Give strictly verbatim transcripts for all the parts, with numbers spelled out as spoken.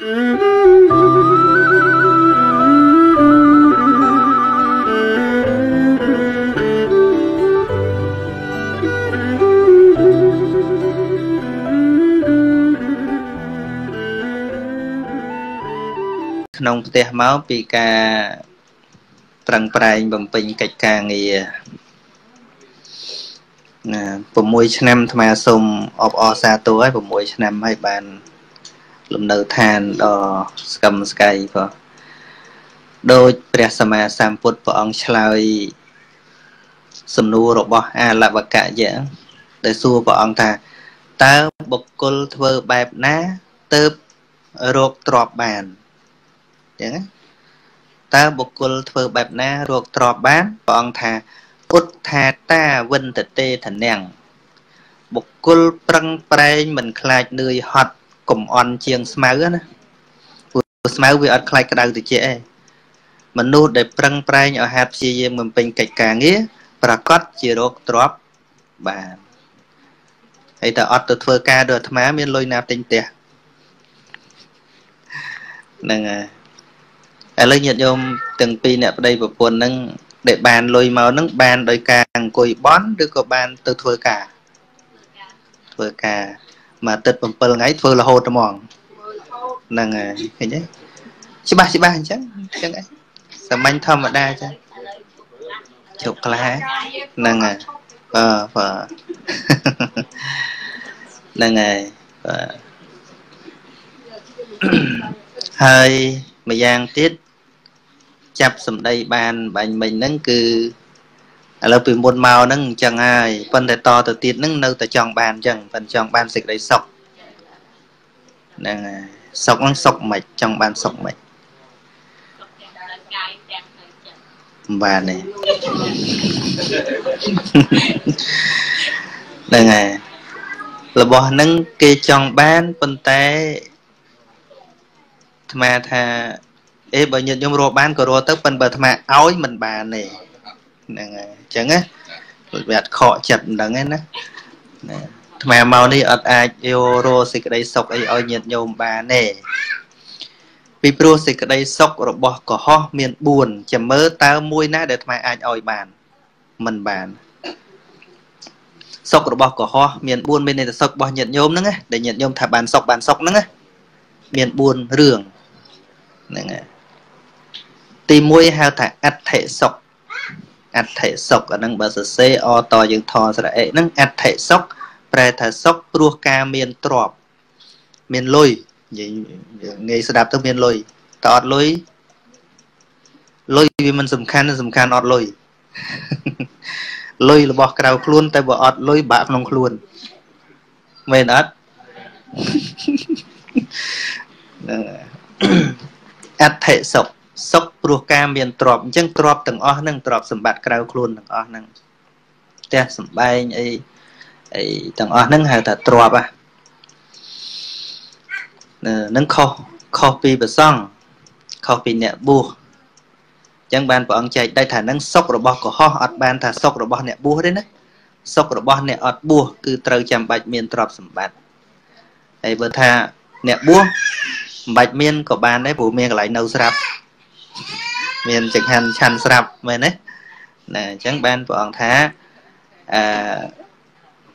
Nông tê máu bị cả trăng prai bầm pin cạch càng nghề bầm môi năm tham sum ọp ọ xa tối bầm môi năm hai bàn lùm đầu than đò cầm sky vợ đôi bẹt xem mà sam phút vợ ông chơi sầm nu rồi bỏ à là vật cả dễ để xua vợ ông ta tớ bộc côn thưa bẹp ná tớ ruột trọp bàn ta bộc côn thưa bẹp na ruột trọp bán bọn thà út thà ta vinh tịch tê thành nèng bộc côn prăng prai mình khai nơi hot cùng on chiêng smau á smau vì ở khai cái đầu từ trẻ mình nuôi để prăng prai ở hạt chi mình bình kịch cả nghĩa và cốt chỉ ruột trọp bàn hay ta ở từ thưa ca được thám miên lôi nạp tinh tè nè lấy nhiệt nhôm từng pi nè đây vào buồn nâng để bàn lôi màu nâng bàn đôi càng cùi bón đưa có bàn từ thưa cả thưa cả mà từ bầm bờ ngay thưa là hồ trong mòn nâng thế nhé chị ba chị ba chắc chắc đấy sầm anh thơm ở đây chắc chụp lá nâng à ờ vợ nâng à hơi mà giang tiết chắp sầm đây bàn bành mình nâng cứ lớp bị muôn màu nâng chẳng ai phần thể to từ tiết nâng nâu từ tròn bàn chẳng phần tròn bàn xịt đấy sọc nâng sọc nâng sọc mạch trong bàn sọc mạch bàn này nâng này là bỏ nâng kê tròn bàn phần té mà thà ê bởi nhiệt nhôm rô bán của rô tức bên bờ thà áo mình bà này chẳng á vẹt khó chật đắng ấy nè thà màu đi ọt ai yêu rô xịt đây sọc ấy ôi nhiệt nhôm bà này vì rô xịt đây sọc rồi bỏ có ho miền buồn chầm mơ tao môi ná để thà ai ôi bàn mình bàn sọc rồi bỏ có ho miền buồn bên này là sọc bỏ nhiệt nhôm nữa để nhiệt nhôm thà bàn sọc bàn sọc nữa miền buồn rường tìm môi hao thả ắt thể sọc ắt thể sọc ở năng bờ sê o to dương thò ra ấy năng ắt thể sọc pre thả sọc ruột ca miền trọp miền lôi nghề sờ đạp tới miền lôi tọt lôi lôi vì mình sầm khan sầm khan ọt lôi lôi là bỏ cào luôn tại bỏ ọt lôi bạc nông luôn mền ắt ắt thể sọc sọc ruột cam miền trọp chân trọp từng o nâng trọp sầm bạt cào khuôn từng o nâng te sầm bay ấy ấy từng o nâng hai thà trọp à nâng kho copy bờ song copy nẹt bu chẳng bàn bọn chạy đây thà nâng sọc rồi bỏ của ho ọt bàn thà sọc rồi bỏ nẹt bu đấy nè sọc rồi bỏ nẹt ọt bu cứ trâu chạm bạch miền trọp sầm bạt ấy bờ thà nẹt bu bạch miên của bạn đấy bố miên lại nấu sạp miên chẳng hành chăn sạp mình đấy nè chẳng bạn bọn thá à,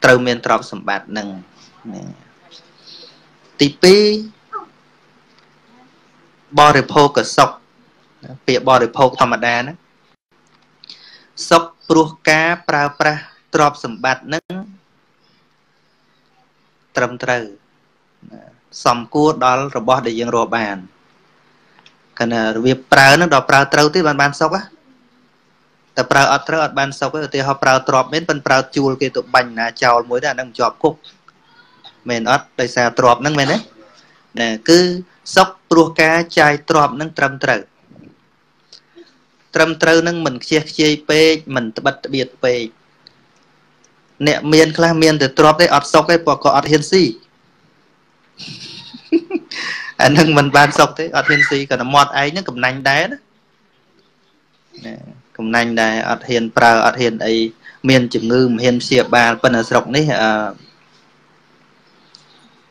trâu miên trọp sầm bạt nâng tí pi bò rìp hô của sọc bìa bò rìp hô thầm đá đó sọc ruột cá pra pra trọp sầm bạt nâng trầm trâu xong cua đó rồi bỏ để dân rồi bàn còn việc prao nó đọc prao trâu tí bàn bàn sốc á ta prao ọt trâu ọt bàn sốc á thì họ prao trọp mến bên prao chùl kia tụi bành là chào mối đàn đang chọp cục mình ọt đây xa trọp nâng mình ấy cứ sốc trua cá chai trọp nâng trầm trâu trầm trâu nâng mình chia chia bê mình bật biệt bê nẹ miên khá miên thì trọp đấy ọt sốc đấy bỏ có ọt hiên si anh à, mình ban sọc thế ở thiên si còn mọt ấy nó cầm nành đá đó cầm nành đá ở thiên prao ở thiên ấy miền chữ ngư miền xìa ba phần ở sọc này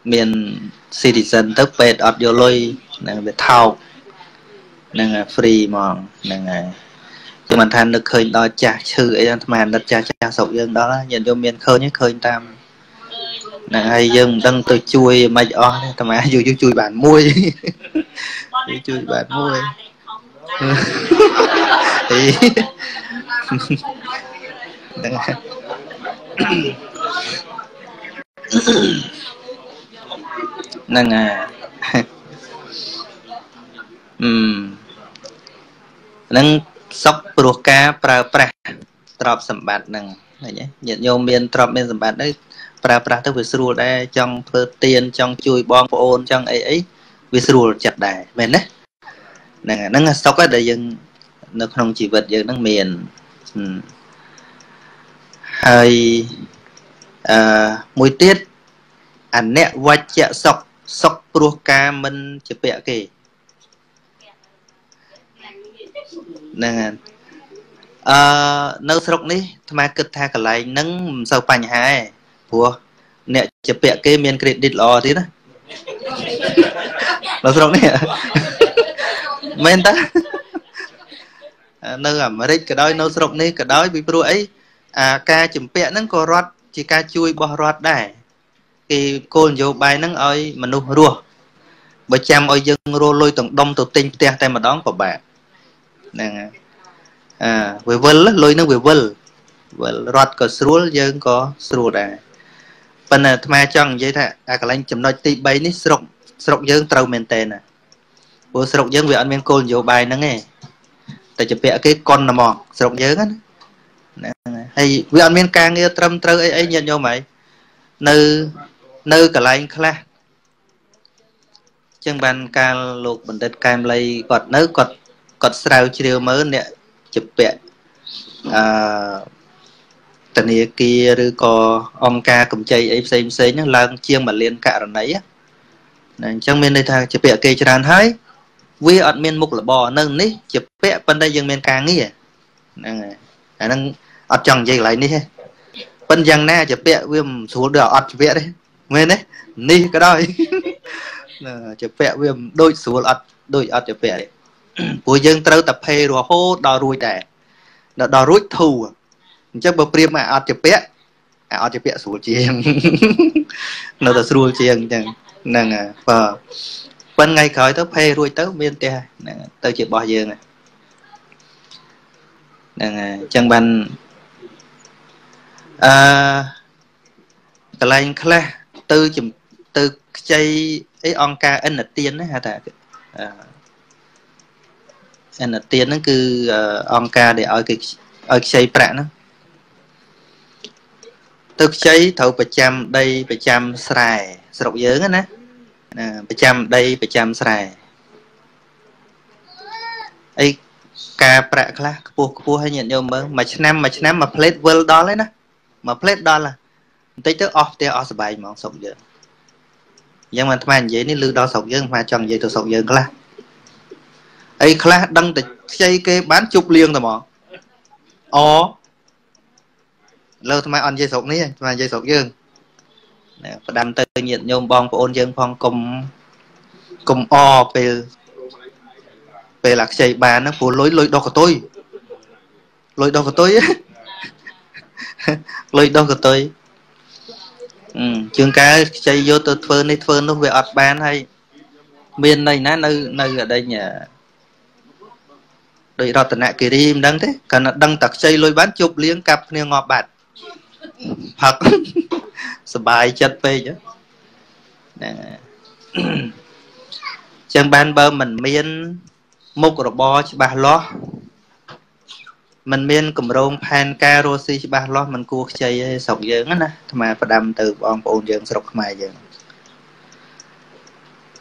miền citizen thức về ở điều lôi nàng về thao nàng free mà nàng nhưng mà than được khơi đo chả chữ ấy mà đặt chả chả sầu dương đó nhìn cho miền khơi nhé khơi tam nàng hay dương đang tôi chui mà o tham mà dù chui bản môi chui bản môi thì năng à um năng sóc ruột cá pra pra trọp sẩm bạt năng này nhé nhiệt nhôm miên trọp miên sẩm bạt đấy pra pra tức về sưu đây trong phơi tiền trong chui bom ôn trong ấy ấy về sưu chặt đài men đấy năng năng sóc cái đời dân nó không chỉ vật dân năng miền hay à, mùi tiết ảnh nẹ vạch chạ sọc sọc pro ca mình chụp bẹ kì nè nấu sọc ní mà cực tha cả lại nâng sầu bánh hai của nẹ chụp bẹ kì miền credit lò thế đó nấu sọc ní men ta nâng ẩm rít cái đói nấu sọc ní cái đói bị pro ấy à ca chụp bẹ nâng có rót chỉ ca chui bỏ rót đài thì cô vô bài nâng ơi mà nụ rùa bởi chăm ơi dân rô lôi tổng đông tổ tinh tè tay mà đón của bà nè à về vân lôi nâng về vân vân rót có srul dân có srul đài phần là tham chăng vậy thạ à cả anh chấm nói tí bấy ní srok srok dân trâu mền tên à vô srok dân về ăn miên cô vô bài nâng nghe tại chụp vẽ cái con là mòn srok dân á hay vì ăn miên ca nghe trâm trâu ấy ấy nhận nhau mày nơi nơi cả lại khá là chân bàn ca lục bình đất cam lây gọt nớ gọt gọt sao chiều mới nè chụp vẹn tình yêu kia rồi có ông ca cùng chơi ấy xem xem nhá lang chiêng mà liên cả rồi nấy á trong miền đây thà chụp vẹn kê tràn thấy vì ở miền mục là bò nâng ní chụp vẹn bên đây dân miền ca nghĩ à năng ở trong dây lại ní he bên giang na chụp vẽ viêm xuống đỏ ọt vẽ đấy nguyên đấy ni cái đó chụp vẽ viêm đôi xuống ọt đôi ọt chụp vẽ đấy cuối dân trâu tập hay rùa hô đò ruồi đẻ đò ruồi thù chắc bờ priêm mà ọt chụp vẽ ọt chụp vẽ xuống chiêng nó là xuống chiêng chẳng nàng à và bên ngày khởi tập hay ruồi tới miền tây tới chụp bò dương này nàng chẳng ban à cái này là từ chụp từ chơi ấy on ca anh là tiền đấy hả ta anh là tiền nó cứ on ca để ở cái ở chơi bạn nó từ chơi thầu bảy trăm đây bảy trăm sài sọc dớn á nè bảy trăm đây bảy trăm sài ấy ca bạn là cua cua hay nhận nhau mới mà năm mà năm mà play world đó đấy nè mà plate đó là tới tới off tới off bài mà sọc dơ nhưng mà tham vậy nên lư đó sọc dơ mà chọn vậy tôi sọc dơ class ấy class đăng tịch xây cái bán chụp liền rồi mỏ ó lâu tham ăn dây sọc ní mà dây sọc dơ và đam tới nhiệt nhôm bong và ôn dơ phong cùng cùng o về về là xây bán nó của lối lối đó của tôi lối đó của tôi lôi đó của tôi ừ, chương cá chơi vô tôi phơn đi phơn nó về ọt ban hay bên này nó nơi nơi ở đây nhà đội đo tận nạ kỳ đi đăng thế còn đăng tặc chơi lôi bán chụp liếng cặp nè ngọt bạt thật bài chật về chứ chân ban bơ mình miên mục rồi bo chứ bà lo mình miên cùng rôn pan ca rô si ba lo mình cua chơi sọc dưỡng á mà phải đâm từ bọn bọn dưỡng sọc mài dưỡng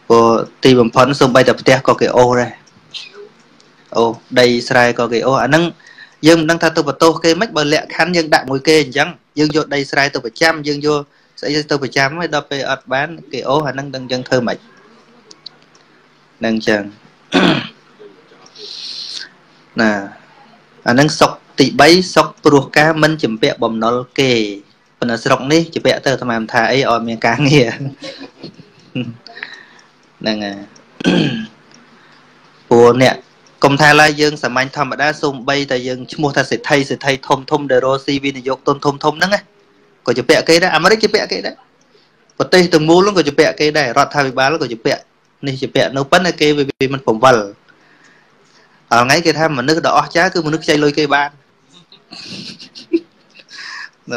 của tìm bọn phấn xung bay tập tét có cái ô ra ô đây sài có cái ô à nâng dương đang tha tôi và tôi kê mách bờ lẹ khán dương đạn ngồi kê chẳng dương vô đây sài tôi phải chăm dương vô sẽ tôi phải chăm mới đập về ọt bán cái ô à nâng đang dân thơ mạch nâng chẳng nè anh đang sọc tị bấy sọc pro cá mình chấm vẽ bầm nó kề, còn ở sọc này chấm vẽ từ tham tham thái ở miền Cang nghe Nâng à Bố nè Công thay là dương sẵn mạnh thầm ở đá xung bây tại dương chúng ta sẽ thay sẽ thay thông thông để rồi si vi này dọc tôn thông thông nâng á. Có chụp bẹ cây đó, ám rích chụp bẹ cây đó. Và tây từng mũ luôn có chụp bẹ cây này, rọt thà bị bán luôn có chụp bẹ. Nên chụp bẹ nấu bánh là cây vì mình phổng vần. Ở ngay cái tham mà nước đỏ chá cứ một nước chay lôi cây ban.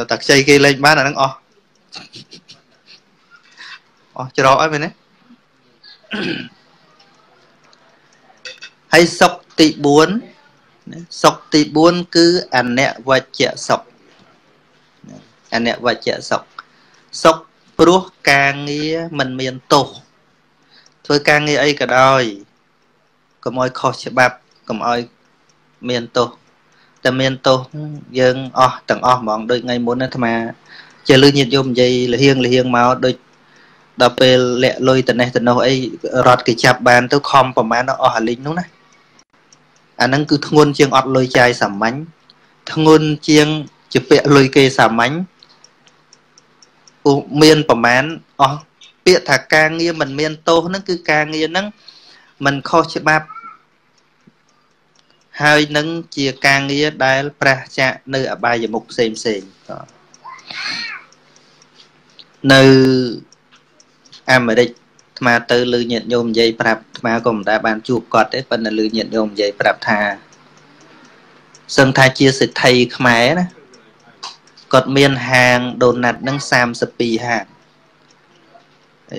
Tạc chay cây lên bán là nâng o. O chờ rõ ấy mình ấy. Hay sọc tị bốn. Sọc tị bốn cứ ảnh nẹ và trẻ sọc. Ảnh nẹ và trẻ sọc. Sọc bố càng nghĩa mình miền tổ. Thôi càng nghĩa ấy cả đòi. Cầm ôi khó chế bạp. Cầm ôi miền tổ. Tầm miền tổ dương o oh, tầng o oh, mong đôi ngày muốn mà chế lưu nhiệt dùm dây là hiêng là hiêng máu đôi. Đó về lẹ lôi tần này tần nào ấy rọt cái chạp bàn tôi khom vào mà nó ở hà lính đúng này. Anh đang cứ thương ngôn chiêng ọt lôi chai sảm mánh. Thương ngôn chiêng chụp vẹ lôi kê sảm mánh. Ủa miên vào mán. Ủa bịa thả ca nghe mình miên tô nó cứ ca nghe nâng. Mình khó chế bạp. Hai nâng chia ca nghe đáy pra chạ nơi ở bài mục xem xem. Nơi em ở đây mà từ lưu nhận nhôm dây prap mà cũng đã bàn chụp cọt đấy phần là lưu nhận nhôm dây prap thà sơn tha chia sẻ thầy khmé nè cọt miên hàng đồn nạt nâng sam spi hàng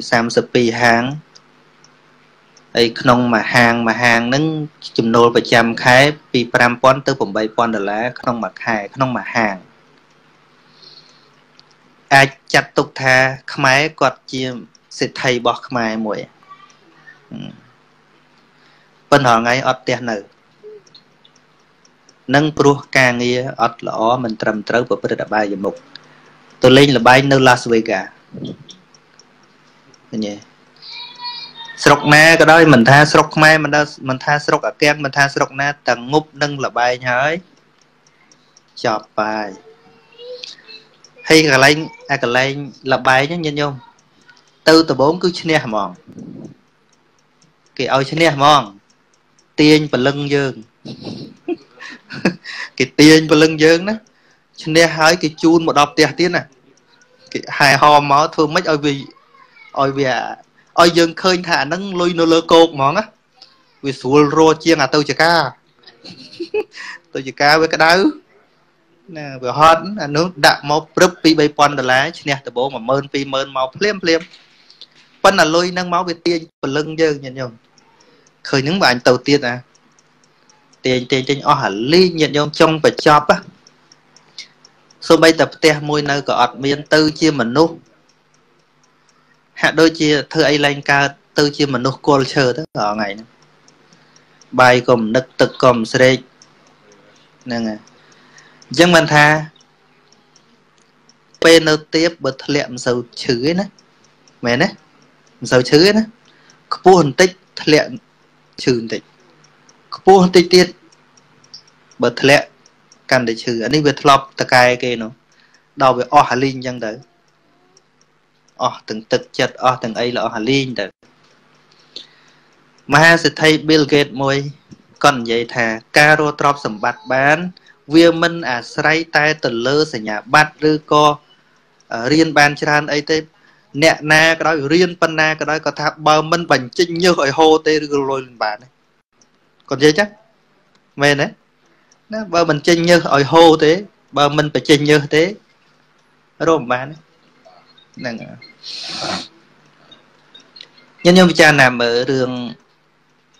sam spi hàng ấy không mà hàng mà hàng nâng chùm nô và chạm khái vì pram pon tới bồng bay pon đờ lá không mà khai không mà hàng ai chặt tục thà khmé cọt chia sẽ thay bọc mai muội bên họ ngay ọt tiền nữ nâng pru ca nghĩa ọt lõ mình trầm trớ của bữa đã bay mục tôi lên là bay nơi Las Vegas nhỉ sọc na cái đó mình tha sọc mai mình đã mình tha sọc ở keng mình tha sọc na tầng ngục nâng là bay nhới chọp bài hay cả lên à cả lên là bay nhá nhân nhung từ từ bốn cứ chia mòn cái ao chia mòn tiền và lưng dương cái tiền và lưng dương đó chia hai cái chun một đọc tiền tiếng này cái hai hòm máu thương mấy ơi vì ơi vì ơi dương khơi thả nâng lôi nó lơ cột mòn á vì sủa rô chia ngà tôi chỉ ca tôi chỉ ca với cái đá nè vừa hot là nước đạm máu rớp pi bay pon đờ lá chia từ bốn mà mơn pi mơn máu phèm phèm vẫn là lôi nâng máu về tiền và lưng dơ nhận nhung khởi những bạn đầu tiên à tiền tiền trên ở hẳn ly nhận nhung trong và chop á số bay tập te môi nơi có ọt miên tư chia mình nô hạ đôi chia thưa ấy lên ca tư chia mình nô côn chờ đó ở ngày này. Bài cùng nực tực cùng sre nè dân mình tha bên nơi tiếp bật liệm sầu chửi nữa mẹ đấy sao chứ đó buồn tích lẹ trừ tích buồn tích tiết bật lẹ cần để trừ anh ấy về lọp ta cài cái nó đau về o hà linh chẳng đấy o từng tật chật o từng ấy là o hà linh đấy mà sẽ thay Bill Gates môi còn vậy thà caro trop sầm bạt bán viên minh à say tai tờ lơ sẽ nhà bát rư co riêng ban chăn ấy thế nè na cái đó riêng pan na cái đó có tháp bờ mình bành chinh như hội hô tê rồi bạn còn dễ chắc mày đấy nó bờ mình chinh như hội hô thế bờ mình phải chinh như thế rồi bạn đấy nhân nhân cha làm ở đường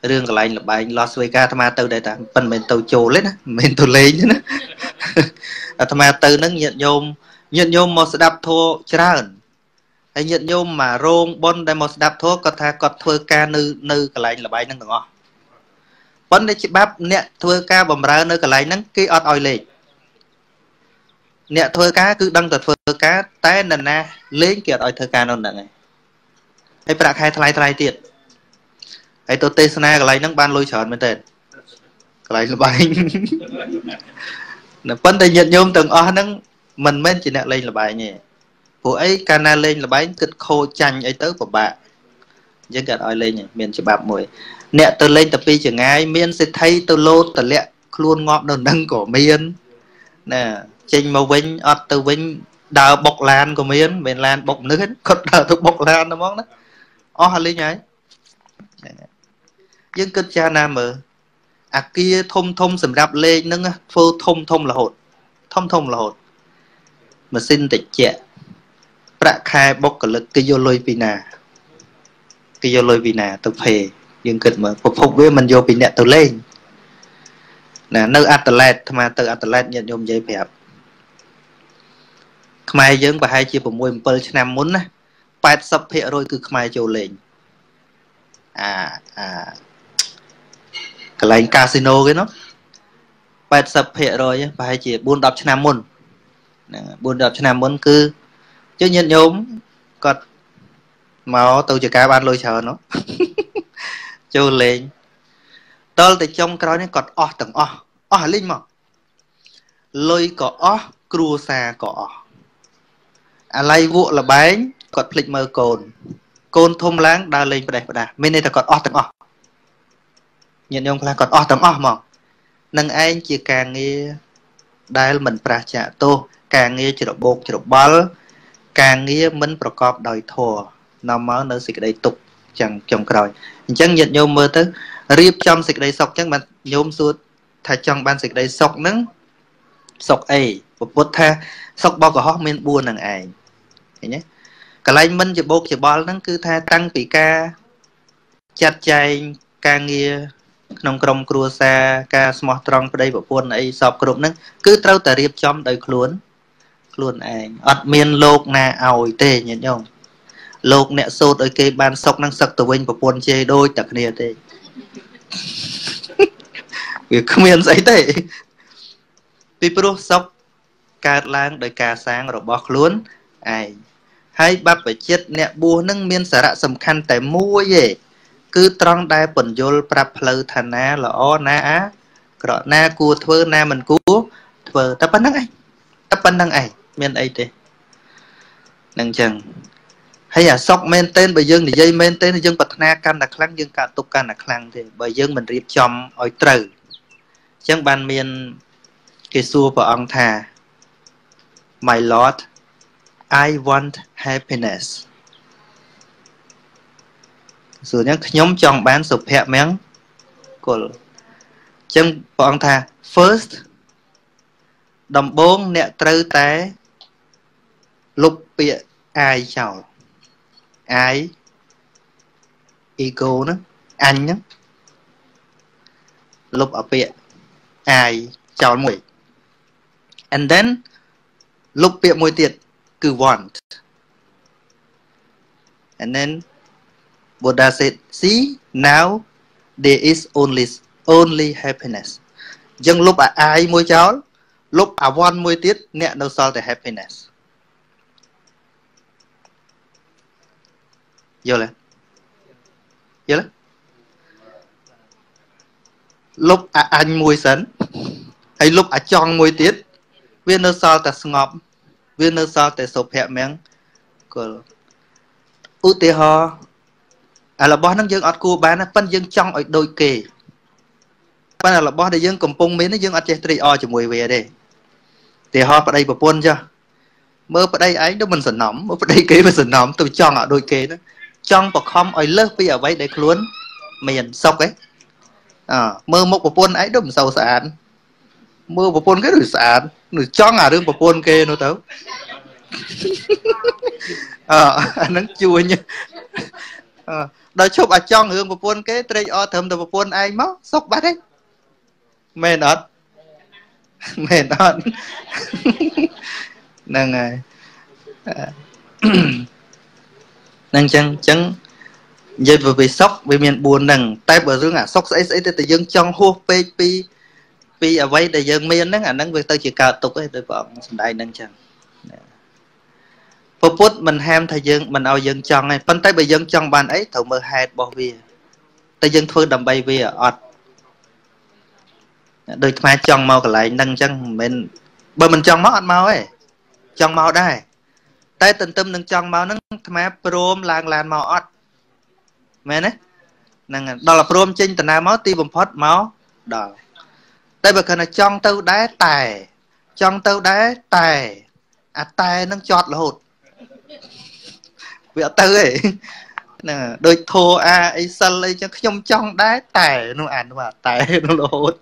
đường cái này là bạn Las Vegas tham gia từ đây ta phần mình tàu trồ lên á mình tàu lên chứ nó tham gia từ nó nhận nhôm nhận nhôm một đạp thua chả hay nhận nhôm mà rôn bon đại một đạp thuốc có tha cọt thưa ca nư nư cái này là bài năng ngõ vấn đề chị bắp nè thưa ca bầm ra nơi cái này nắng kia ọt oi lệ nè thưa cá cứ đăng tờ thưa cá té nền na lấy kia oi thưa ca non này hay phải đặt hai thay thay tiệt hay tôi tê na cái này nắng ban lôi chọn mới tên cái này là bài vấn đề nhận nhôm từng o nắng mình mới chỉ nè lên là bài nhỉ. Của ấy cana lên là bánh cực khô chanh ấy tới của bạn Dễ gạt oi lên miền chỉ bạp mùi. Nẹ tớ lên tập đi chẳng ai miền sẽ thay tớ lô tớ lẹ luôn ngọt đồn đăng của miền. Nè chênh màu vinh ọt tớ vinh đào bọc lan của miền. Miền lan bọc nước hết khất đào tớ bọc lan nó mong đó. Ồ hả lên nhái. Nhưng kết cha nam mờ à kia thông thông sầm đạp lên nâng phơ thông thông là hột. Thông thông là hột. Mà xin tịch trẻ Prạ khai bốc cả lực cái vô lôi vì nà. Cái vô lôi vì nà tập hề. Nhưng cực mà phục phục với mình vô bị nẹ tàu lên. Nà nâu Atlet thầm à tàu Atlet nhận nhôm dây phẹp. Khmai dưỡng và hai chia bộ mùi một bớt năm muốn á. Bát sắp hệ rồi cứ khmai châu lên. À à cái là casino cái nó. Bát sắp hệ rồi và hai chia buôn đọc cho năm muốn. Buôn đọc cho năm muốn cứ chứ nhận nhóm còn máu tôi chỉ cá ban lôi chờ nó châu lên tôi thì trong cái đó nên còn o tầng o o linh mà lôi có o cua xa có à lay vụ là bánh còn lịch mờ cồn cồn thông láng đa lên vào đây vào đây bên đây là còn o tầng o nhận nhóm là còn o tầng o mà nâng anh chỉ càng nghe đây là mình pra trả tô càng nghe chỉ độ bột chỉ độ bal càng nghĩa mình bọc cọp đòi thua nằm ở nơi xịt đầy tục chẳng chồng rồi chẳng nhận nhôm mơ tới riêng trong xịt đầy sọc chẳng bạn nhôm suốt thay trong ban xịt đầy sọc nắng sọc ấy một bút tha sọc bao cả hóc men buồn nàng ảnh nhé cả lấy mình chỉ bốc chỉ bao nắng cứ tha tăng tỷ ca chặt chay càng nghĩa nông công cua xa ca small trong đây bộ buồn ấy sọc cụm nắng cứ trâu tờ riêng trong đời luôn luôn anh ọt miên lột nè ổi tê nhận nhau lột nè sốt ơi kê ban sọc năng sọc tù vinh và buôn chê đôi tạc nè tê việc không miên giấy tê vì bố sọc cát lang đời cà sáng rồi bọc luôn ai hay bắp phải chết nè bùa nâng miên xả rạ sầm khăn tại mua gì cứ trong đai bẩn vô prap lơ thà ná là o ná á gọt ná cua thơ ná mình cua thơ ta bắt nắng anh ta bắt nắng anh men ấy thế, năng chăng, hay à sóc men tên bởi dương thì dây men tên thì dương bật na can là khăng dương cả tục can là khăng thì bởi dương mình riêng chom oi trừ, chẳng ban men kỳ xua và ông thà, my lord, I want happiness, rồi những nhóm chọn bán sụp hẹp miếng, của, chẳng và ông thà first đồng bốn nẹ trâu té lục bịa ai chào ai ego nó anh nhá lục ở bịa ai chào mùi and then lục bịa mùi tiệt cứ want and then Buddha said see now there is only only happiness dân lục ở ai mùi cháu lúc à one mùi tiết nẹ đâu sao để happiness vô lên vô lên lúc à anh mùi sấn hay lúc à chong mùi tiết viên đâu sao ta ngọp viên đâu sao ta sụp hẹp miếng của ưu tế ho à là bó nâng dương ọt cua bán phân dương chong ở đôi kề phân là bó để dương cầm pung miếng nó dương ọt chê tri o cho mùi về đây thì họ ở đây bà buôn cho mơ ở đây ấy đó mình sẵn nóng mơ ở đây kế mình sẵn nóng tôi chọn ở đôi kế đó chọn bà không ở lớp bây giờ vậy để luôn miền sọc ấy à, mơ một bà buôn ấy đó mình sâu sản mơ bà buôn cái rủi sản rồi chọn ở đương bà buôn kê nó tớ à, nó chua nhá à, đó chụp ở chọn hương bà buôn kế trời o thơm đồ bà buôn ai mó sọc bát ấy mền ọt mệt hơn năng này năng chăng chăng dây vừa bị sốc bị miền buồn năng tay bờ rương à sốc ấy ấy từ dương trong hô pê pi pi ở vay để dương miền năng à năng về tao chỉ cào tục ấy tôi bảo đại năng chăng phổ phốt mình ham thay dương mình ao dương trong này phân tay bờ dương trong bàn ấy thầu mờ hạt bỏ về tay dương thôi đầm bay về ọt đôi mai trong màu cái lại nâng chân mình bởi mình trong máu ăn máu ấy trong máu đây tay tình tâm nâng trong máu nâng thầm áp rôm làng làn màu ọt mẹ nè nàng đó là prom chinh tận nào máu ti bầm phật máu đó đây bởi cần trong tâu đá tài trong tâu đá tài à tài nâng chọt là hột vẹo tâu ấy nè đôi thô a ấy sân lấy cho trong trong đá tài nó ăn mà tài nó hột